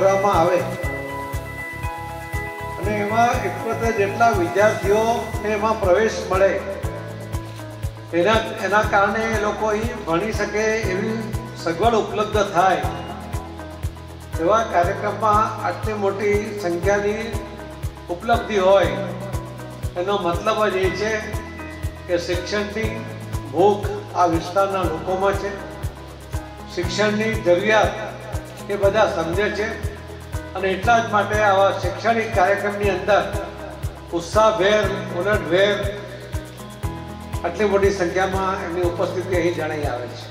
કરવામાં આવે અને એમાં 71 જેટલા વિદ્યાર્થીઓને એમાં પ્રવેશ મળે, એના કારણે એ લોકો ભણી શકે એવી સગવડ ઉપલબ્ધ થાય એવા કાર્યક્રમમાં આટલી મોટી સંખ્યાની ઉપલબ્ધિ હોય એનો મતલબ જ એ છે કે શિક્ષણની ભૂખ આ વિસ્તારના લોકોમાં છે, શિક્ષણની જરૂરિયાત એ બધા સમજે છે અને એટલા જ માટે આવા શૈક્ષણિક કાર્યક્રમની અંદર ઉત્સાહભેર ઉલટભેર આટલી મોટી સંખ્યામાં એમની ઉપસ્થિતિ અહીં જણાઈ આવે છે।